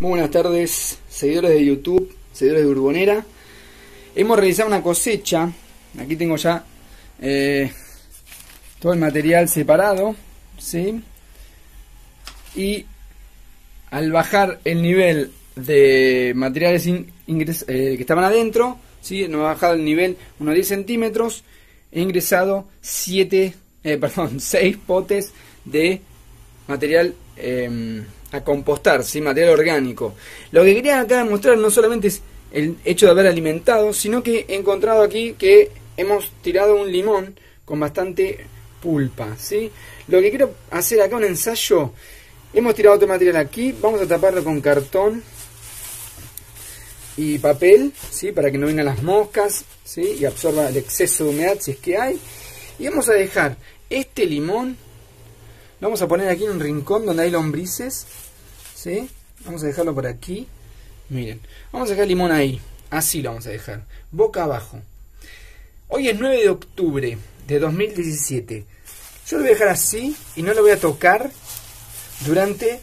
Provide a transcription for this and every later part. Muy buenas tardes, seguidores de YouTube, seguidores de Urbonera. Hemos realizado una cosecha. Aquí tengo ya todo el material separado, ¿sí? Y al bajar el nivel de materiales que estaban adentro, ¿sí? Nos ha bajado el nivel unos 10 centímetros. He ingresado 6 potes de material a compostar, ¿sí? Material orgánico. Lo que quería acá demostrar no solamente es el hecho de haber alimentado, sino que he encontrado aquí que hemos tirado un limón con bastante pulpa, ¿sí? Lo que quiero hacer acá un ensayo. Hemos tirado otro material aquí, vamos a taparlo con cartón y papel, ¿sí? Para que no vengan las moscas, ¿sí? Y absorba el exceso de humedad si es que hay. Y vamos a dejar este limón, lo vamos a poner aquí en un rincón donde hay lombrices, ¿sí? Vamos a dejarlo por aquí. Miren, vamos a dejar el limón ahí, así lo vamos a dejar, boca abajo. Hoy es 9 de octubre de 2017. Yo lo voy a dejar así y no lo voy a tocar durante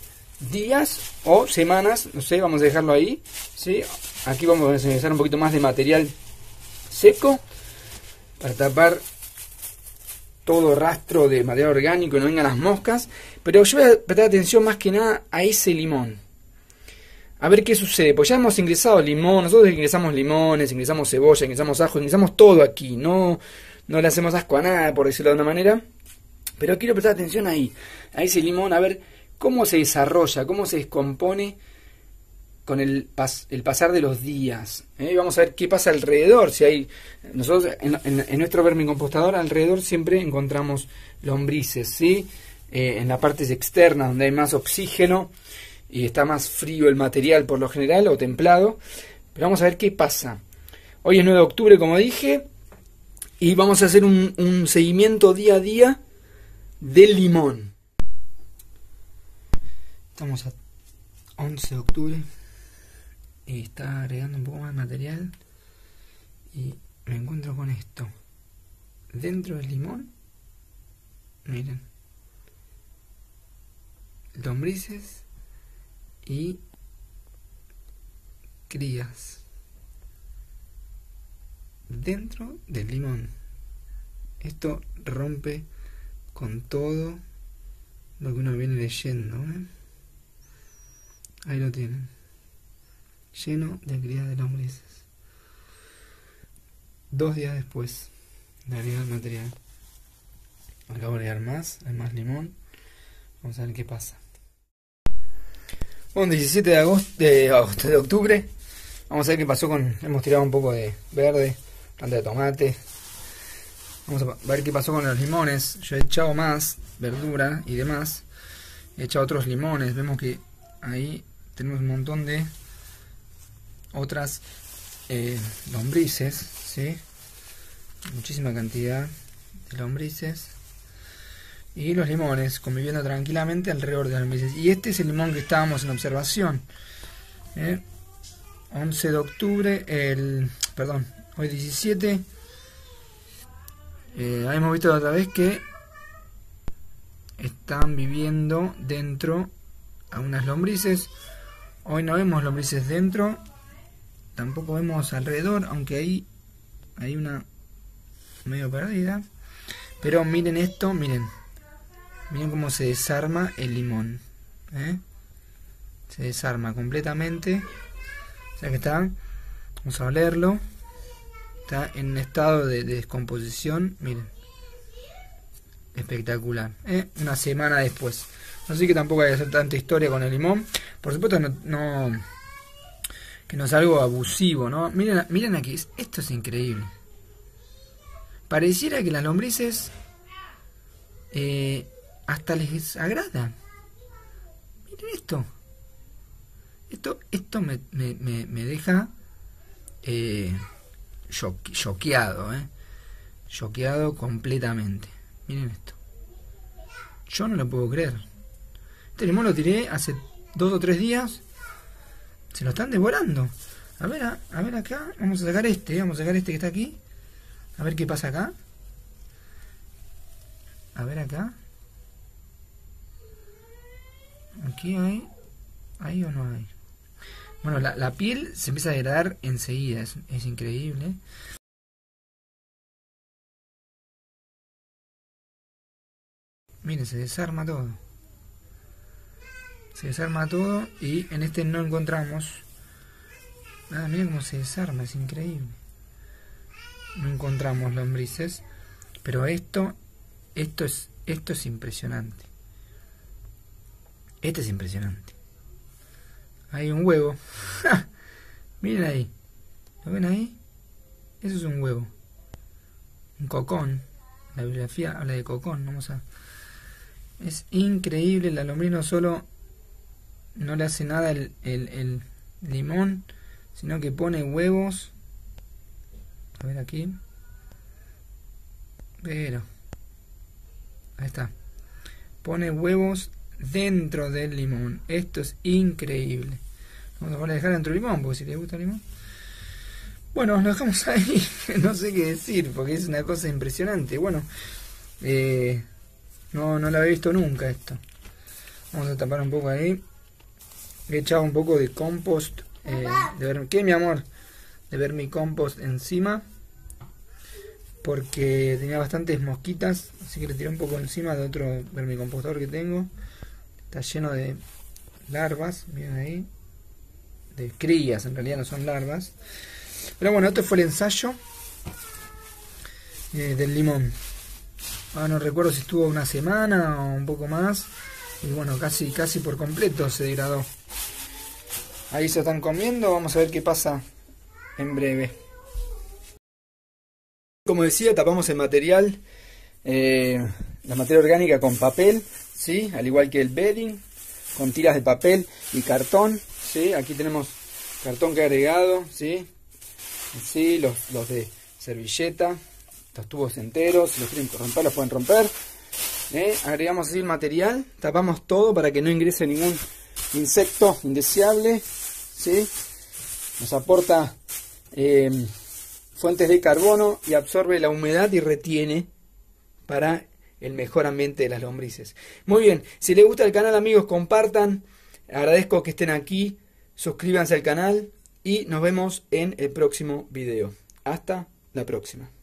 días o semanas, no sé, vamos a dejarlo ahí, ¿sí? Aquí vamos a necesitar un poquito más de material seco para tapar todo rastro de material orgánico y no vengan las moscas. Pero yo voy a prestar atención más que nada a ese limón. A ver qué sucede, pues ya hemos ingresado limón, nosotros ingresamos limones, ingresamos cebolla, ingresamos ajo, ingresamos todo aquí. No le hacemos asco a nada, por decirlo de una manera. Pero quiero prestar atención ahí, a ese limón, a ver cómo se desarrolla, cómo se descompone con el pasar de los días, ¿eh? Vamos a ver qué pasa alrededor. Si hay, nosotros en nuestro vermicompostador alrededor siempre encontramos lombrices, ¿sí? En las partes externas donde hay más oxígeno y está más frío el material por lo general, o templado. Pero vamos a ver qué pasa. Hoy es 9 de octubre, como dije, y vamos a hacer un seguimiento día a día del limón. Estamos a 11 de octubre y está agregando un poco más de material y me encuentro con esto dentro del limón. Miren, lombrices y crías dentro del limón. Esto rompe con todo lo que uno viene leyendo, ¿eh? Ahí lo tienen, lleno de crías de lombrices. 2 días después de agregar el material, acabo de agregar más, hay más limón. Vamos a ver qué pasa. Bueno, 17 de octubre, vamos a ver qué pasó con... Hemos tirado un poco de verde, planta de tomate. Vamos a ver qué pasó con los limones. Yo he echado más verdura y demás. He echado otros limones. Vemos que ahí tenemos un montón de otras lombrices, ¿sí? Muchísima cantidad de lombrices. Y los limones conviviendo tranquilamente alrededor de las lombrices. Y este es el limón que estábamos en observación. 11 de octubre, perdón, hoy 17. Hemos visto la otra vez que están viviendo dentro a unas lombrices. Hoy no vemos lombrices dentro, tampoco vemos alrededor, aunque ahí hay una medio perdida. Pero miren esto, miren. Miren cómo se desarma el limón, ¿eh? Se desarma completamente. O sea que está, vamos a olerlo, está en un estado de descomposición. Miren, espectacular, ¿eh? Una semana después. Así que tampoco hay que hacer tanta historia con el limón. Por supuesto que no es algo abusivo, ¿no? Miren, miren aquí, esto es increíble. Pareciera que las lombrices hasta les agrada. Miren esto. Esto me deja choqueado, choqueado completamente. Miren esto. Yo no lo puedo creer. Este limón lo tiré hace 2 o 3 días. Se lo están devorando. A ver acá. Vamos a sacar este. Vamos a sacar este que está aquí. A ver qué pasa acá. A ver acá. Aquí hay. ¿Hay o no hay? Bueno, la piel se empieza a degradar enseguida, es increíble. Miren, se desarma todo. Se desarma todo y en este no encontramos... Ah, miren cómo se desarma, es increíble. No encontramos lombrices, pero esto es impresionante. Este es impresionante. Hay un huevo. ¡Ja! Miren ahí. ¿Lo ven ahí? Eso es un huevo. Un cocón. La bibliografía habla de cocón. Vamos a... Es increíble. La lombriz no solo no le hace nada el limón, sino que pone huevos. A ver aquí. Pero... Ahí está. Pone huevos dentro del limón. Esto es increíble. Vamos a dejar dentro del limón, porque si les gusta el limón. Bueno, lo dejamos ahí. No sé qué decir, porque es una cosa impresionante. Bueno, no lo había visto nunca esto. Vamos a tapar un poco ahí. He echado un poco de compost. ¿Qué, mi amor? De ver mi compost encima. Porque tenía bastantes mosquitas. Así que le tiré un poco encima de otro vermicompostador que tengo. Está lleno de larvas. Miren ahí. De crías, en realidad no son larvas. Pero bueno, este fue el ensayo del limón. Ah, no recuerdo si estuvo una semana o un poco más. Y bueno, casi por completo se degradó. Ahí se están comiendo. Vamos a ver qué pasa en breve. Como decía, tapamos el material, la materia orgánica con papel, ¿sí? Al igual que el bedding, con tiras de papel y cartón, ¿sí? Aquí tenemos cartón que he agregado, ¿sí? Sí, los de servilleta, los tubos enteros, si los quieren romper, los pueden romper. Agregamos así el material, tapamos todo para que no ingrese ningún insecto indeseable, ¿sí? Nos aporta... fuentes de carbono y absorbe la humedad y retiene para el mejor ambiente de las lombrices. Muy bien, si les gusta el canal, amigos, compartan. Agradezco que estén aquí, suscríbanse al canal y nos vemos en el próximo video. Hasta la próxima.